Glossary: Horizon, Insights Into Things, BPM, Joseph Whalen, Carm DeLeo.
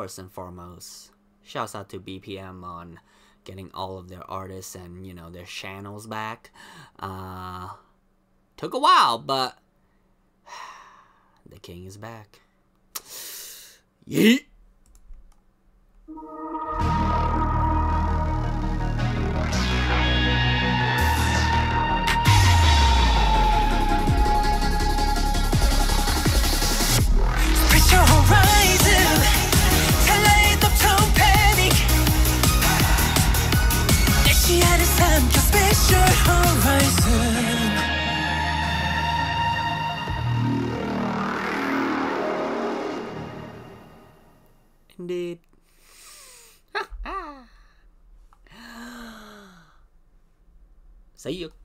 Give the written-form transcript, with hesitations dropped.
first and foremost, shouts out to BPM on getting all of their artists and, you know, their channels back. Took a while, but the king is back. Yeet! Reach your horizon, collide the tone panic. She had a time to space your horizon. Indeed. See you.